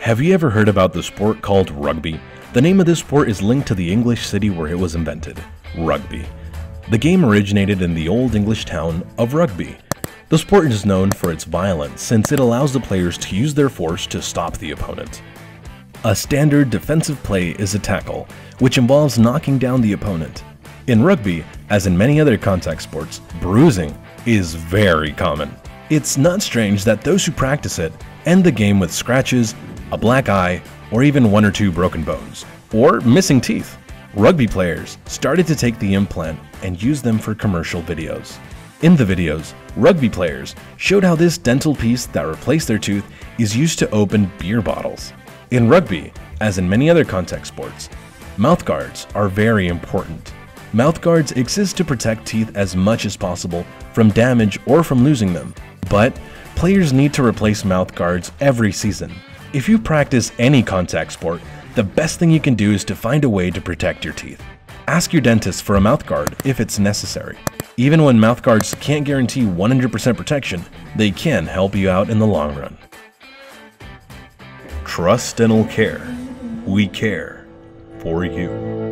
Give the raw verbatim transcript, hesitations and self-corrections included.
Have you ever heard about the sport called rugby? The name of this sport is linked to the English city where it was invented, Rugby. The game originated in the Old English town of Rugby. The sport is known for its violence since it allows the players to use their force to stop the opponent. A standard defensive play is a tackle, which involves knocking down the opponent. In rugby, as in many other contact sports, bruising is very common. It's not strange that those who practice it end the game with scratches, a black eye, or even one or two broken bones, or missing teeth. Rugby players started to take the implant and use them for commercial videos. In the videos, rugby players showed how this dental piece that replaced their tooth is used to open beer bottles. In rugby, as in many other contact sports, mouth guards are very important. Mouth guards exist to protect teeth as much as possible from damage or from losing them, but players need to replace mouth guards every season. If you practice any contact sport, the best thing you can do is to find a way to protect your teeth. Ask your dentist for a mouth guard if it's necessary. Even when mouth guards can't guarantee one hundred percent protection, they can help you out in the long run. TRUST Dental Care. We care for you.